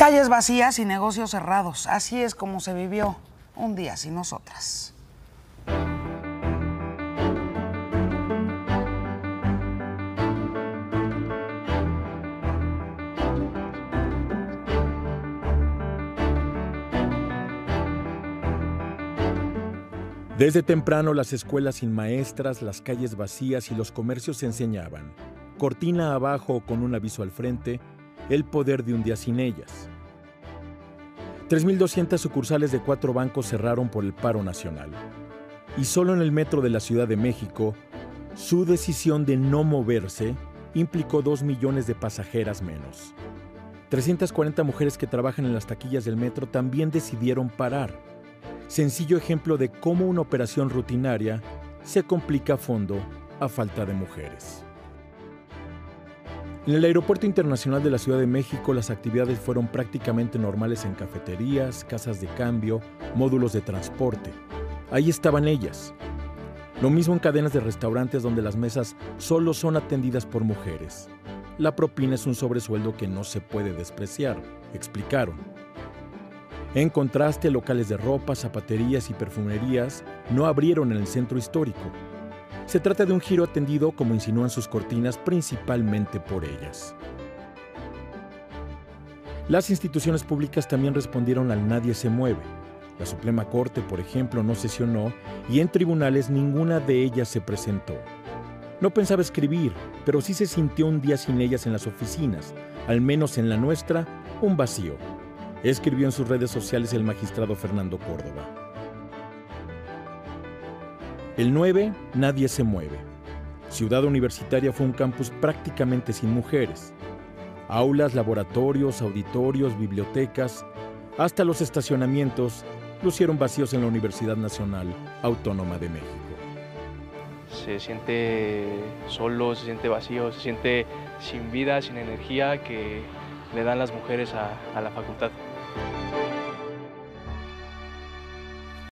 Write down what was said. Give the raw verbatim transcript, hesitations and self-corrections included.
Calles vacías y negocios cerrados. Así es como se vivió un día sin nosotras. Desde temprano las escuelas sin maestras, las calles vacías y los comercios enseñaban, cortina abajo o con un aviso al frente, el poder de un día sin ellas. tres mil doscientas sucursales de cuatro bancos cerraron por el paro nacional. Y solo en el metro de la Ciudad de México, su decisión de no moverse implicó dos millones de pasajeras menos. trescientas cuarenta mujeres que trabajan en las taquillas del metro también decidieron parar. Sencillo ejemplo de cómo una operación rutinaria se complica a fondo a falta de mujeres. En el Aeropuerto Internacional de la Ciudad de México, las actividades fueron prácticamente normales en cafeterías, casas de cambio, módulos de transporte. Ahí estaban ellas. Lo mismo en cadenas de restaurantes donde las mesas solo son atendidas por mujeres. La propina es un sobresueldo que no se puede despreciar, explicaron. En contraste, locales de ropa, zapaterías y perfumerías no abrieron en el centro histórico. Se trata de un giro atendido, como insinúan sus cortinas, principalmente por ellas. Las instituciones públicas también respondieron al nadie se mueve. La Suprema Corte, por ejemplo, no sesionó y en tribunales ninguna de ellas se presentó. No pensaba escribir, pero sí se sintió un día sin ellas en las oficinas, al menos en la nuestra, un vacío. Escribió en sus redes sociales el magistrado Fernando Córdoba. El nueve, nadie se mueve. Ciudad Universitaria fue un campus prácticamente sin mujeres. Aulas, laboratorios, auditorios, bibliotecas, hasta los estacionamientos lucieron vacíos en la Universidad Nacional Autónoma de México. Se siente solo, se siente vacío, se siente sin vida, sin energía que le dan las mujeres a, a la facultad.